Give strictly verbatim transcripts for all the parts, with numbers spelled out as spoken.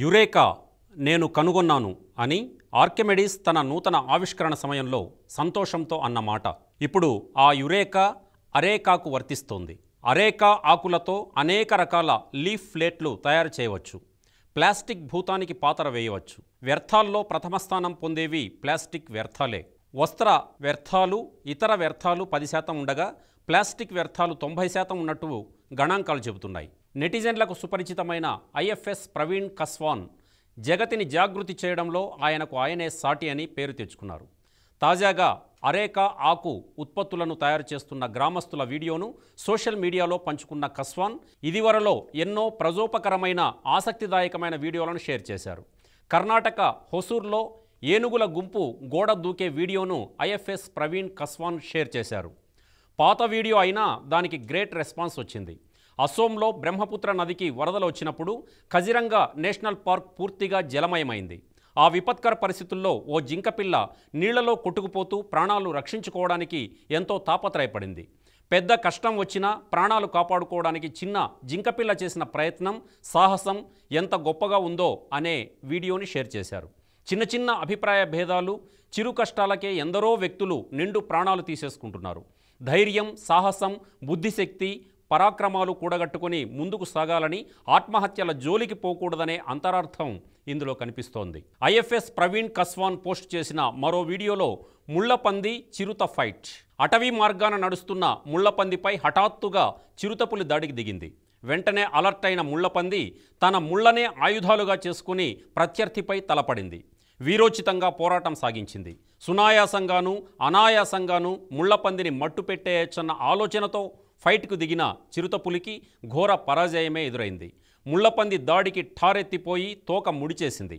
Eureka నేను కనుగొన్నాను అని ఆర్కిమెడిస్ తన నూతన ఆవిష్కరణ సమయంలో సంతోషంతో అన్నమాట ఇప్పుడు ఆ యురేకా అరేకాకు వర్తిస్తుంది అరేకా ఆకులతో అనేక రకాల లీఫ్ ప్లేట్లు తయారు చేయవచ్చు ప్లాస్టిక్ భూతానికి పాతర వేయవచ్చు వ్యర్థాల్లో ప్రథమ స్థానం పొందేవి ప్లాస్టిక్ వ్యర్థాలే వస్త్ర వ్యర్థాలు ఇతర వ్యర్థాలు పది శాతం ఉండగా ప్లాస్టిక్ వ్యర్థాలు తొంభై శాతం ఉన్నట్టు గణాంకాలు చెబుతున్నాయి నెటిజన్లకు సుపరిచితమైన ఐఎఫ్ఎస్ ప్రవీణ్ కస్వాన్ జగతిని జాగృతి చేయడంలో ఆయనకు ఆయనే సాటి అని పేరు తెచ్చుకున్నారు తాజాగా అరేకా ఆకు ఉత్పత్తులను తయారు చేస్తున్న గ్రామస్తుల వీడియోను సోషల్ మీడియాలో పంచుకున్న కస్వాన్ ఇదివరలో ఎన్నో ప్రజోపకరమైన ఆసక్తిదాయకమైన వీడియోలను షేర్ చేశారు కర్ణాటక హోసూర్లో ఏనుగుల గుంపు గోడ దూకే వీడియోను ఐఎఫ్ఎస్ ప్రవీణ్ కస్వాన్ షేర్ చేశారు పాత వీడియో అయినా దానికి గ్రేట్ రెస్పాన్స్ వచ్చింది అసోంలో బ్రహ్మపుత్ర నదికి వరదలు వచ్చినప్పుడు ఖజిరంగా నేషనల్ పార్క్ పూర్తిగా జలమయమైంది ఆ విపత్కర పరిస్థితుల్లో ఓ జింకపిల్ల నీళ్లలో కొట్టుకుపోతూ ప్రాణాలను రక్షించుకోవడానికి ఎంతో తాపత్రయపడింది పెద్ద కష్టం వచ్చినా ప్రాణాలు కాపాడుకోవడానికి చిన్న జింకపిల్ల చేసిన ప్రయత్నం సాహసం ఎంత గొప్పగా ఉందో అనే వీడియోని షేర్ చేశారు చిన్న చిన్న అభిప్రాయ భేదాలు చిరు కష్టాలకే ఎందరో వ్యక్తులు నిండు ప్రాణాలు తీసేసుకుంటున్నారు ధైర్యం సాహసం బుద్ధిశక్తి పరాక్రమాలు కూడగట్టుకొని ముందుకు సాగాలని ఆత్మహత్యల జోలికి పోకూడదనే అంతరార్థం ఇందులో కనిపిస్తోంది ఐఎఫ్ఎస్ ప్రవీణ్ కస్వాన్ పోస్ట్ చేసిన మరో వీడియోలో ముళ్ళపంది చిరుత ఫైట్ అటవీ మార్గాన నడుస్తున్న ముళ్ళపందిపై హఠాత్తుగా చిరుతపులి దాడికి దిగింది వెంటనే అలర్ట్ అయిన ముళ్ళపంది తన ముళ్ళనే ఆయుధాలుగా చేసుకుని ప్రత్యర్థిపై తలపడింది వీరోచితంగా పోరాటం సాగించింది సునాయాసంగాను అనాయాసంగాను ముళ్ళపందిని మట్టుపెట్టేయచ్చన్న ఆలోచనతో ఫైట్కు దిగిన చిరుతపులికి ఘోర పరాజయమే ఎదురైంది ముళ్ళపంది దాడికి ఠారెత్తిపోయి తోక ముడిచేసింది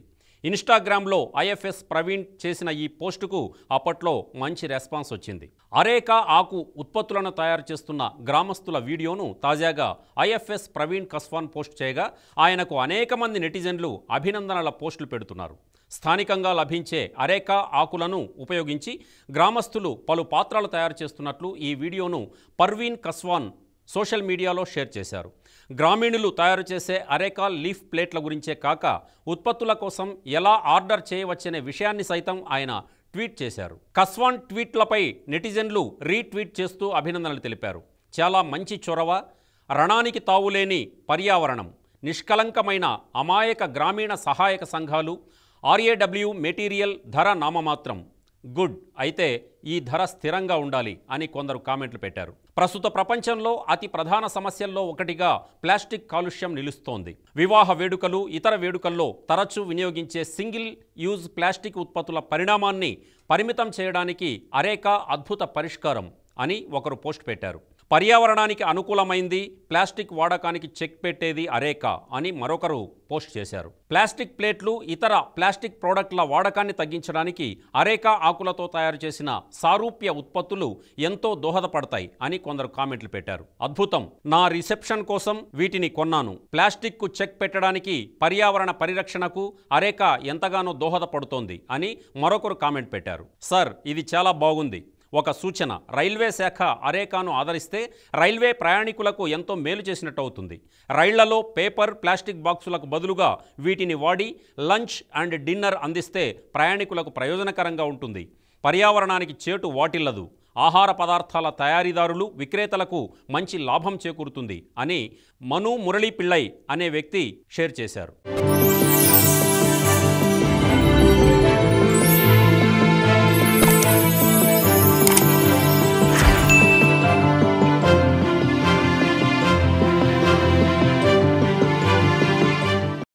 ఇన్స్టాగ్రామ్లో ఐఎఫ్ఎస్ ప్రవీణ్ చేసిన ఈ పోస్టుకు అప్పట్లో మంచి రెస్పాన్స్ వచ్చింది అరేకా ఆకు ఉత్పత్తులను తయారు చేస్తున్న గ్రామస్తుల వీడియోను తాజాగా ఐఎఫ్ఎస్ ప్రవీణ్ కస్వాన్ పోస్ట్ చేయగా ఆయనకు అనేక మంది నెటిజన్లు అభినందనల పోస్టులు పెడుతున్నారు స్థానికంగా లభించే అరేకా ఆకులను ఉపయోగించి గ్రామస్తులు పలు పాత్రలు తయారు చేస్తున్నట్లు ఈ వీడియోను పర్వీన్ కస్వాన్ సోషల్ మీడియాలో షేర్ చేశారు గ్రామీణులు తయారు చేసే అరేకా లీఫ్ ప్లేట్ల గురించే కాక ఉత్పత్తుల కోసం ఎలా ఆర్డర్ చేయవచ్చనే విషయాన్ని సైతం ఆయన ట్వీట్ చేశారు కస్వాన్ ట్వీట్లపై నెటిజన్లు రీట్వీట్ చేస్తూ అభినందనలు తెలిపారు చాలా మంచి చొరవ రణానికి తావులేని పర్యావరణం నిష్కలంకమైన అమాయక గ్రామీణ సహాయక సంఘాలు ఆర్ఏడబ్ల్యూ మెటీరియల్ ధర నామమాత్రం గుడ్ అయితే ఈ ధర స్థిరంగా ఉండాలి అని కొందరు కామెంట్లు పెట్టారు ప్రస్తుత ప్రపంచంలో అతి ప్రధాన సమస్యల్లో ఒకటిగా ప్లాస్టిక్ కాలుష్యం నిలుస్తోంది వివాహ వేడుకలు ఇతర వేడుకల్లో తరచూ వినియోగించే సింగిల్ యూజ్ ప్లాస్టిక్ ఉత్పత్తుల పరిణామాన్ని పరిమితం చేయడానికి అరేకా అద్భుత పరిష్కారం అని ఒకరు పోస్ట్ పెట్టారు పర్యావరణానికి అనుకూలమైంది ప్లాస్టిక్ వాడకానికి చెక్ పెట్టేది అరేకా అని మరొకరు పోస్ట్ చేశారు ప్లాస్టిక్ ప్లేట్లు ఇతర ప్లాస్టిక్ ప్రోడక్ట్ల వాడకాన్ని తగ్గించడానికి అరేకా ఆకులతో తయారు చేసిన సారూప్య ఉత్పత్తులు ఎంతో దోహదపడతాయి అని కొందరు కామెంట్లు పెట్టారు అద్భుతం నా రిసెప్షన్ కోసం వీటిని కొన్నాను ప్లాస్టిక్ కు చెక్ పెట్టడానికి పర్యావరణ పరిరక్షణకు అరేకా ఎంతగానో దోహదపడుతోంది అని మరొకరు కామెంట్ పెట్టారు సార్ ఇది చాలా బాగుంది ఒక సూచన రైల్వే శాఖ అరేకాను ఆదరిస్తే రైల్వే ప్రయాణికులకు ఎంతో మేలు చేసినట్టు అవుతుంది రైళ్లలో పేపర్ ప్లాస్టిక్ బాక్సులకు బదులుగా వీటిని వాడి లంచ్ అండ్ డిన్నర్ అందిస్తే ప్రయాణికులకు ప్రయోజనకరంగా ఉంటుంది పర్యావరణానికి చేటు వాటిల్లదు ఆహార పదార్థాల తయారీదారులు విక్రేతలకు మంచి లాభం చేకూరుతుంది అని మను మురళీ పిళ్ళై అనే వ్యక్తి షేర్ చేశారు